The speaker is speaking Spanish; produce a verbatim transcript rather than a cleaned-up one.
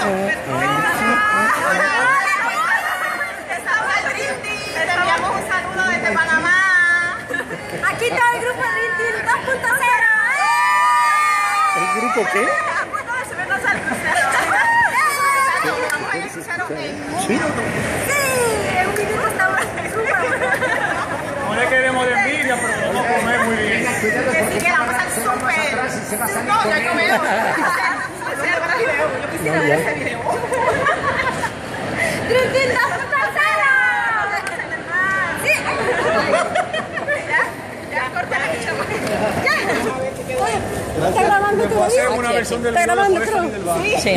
Estamos en Rindy. Te enviamos un saludo desde Panamá. Aquí está el grupo Rindy dos punto cero. ¿El grupo qué? Bueno, subirnos al crucero. Vamos a ir al crucero en un minuto. Sí, en un minuto estamos súper. No le queremos de envidia, pero vamos a comer muy bien. Sí, que vamos al súper. No, ya comemos. Yo quisiera ver ese video. ¡Tricita, ¡Sí! Ya, ya, corta la chama. ¡Ya! Oye, ¿está grabando tu video? ¿Está grabando tu video? Sí.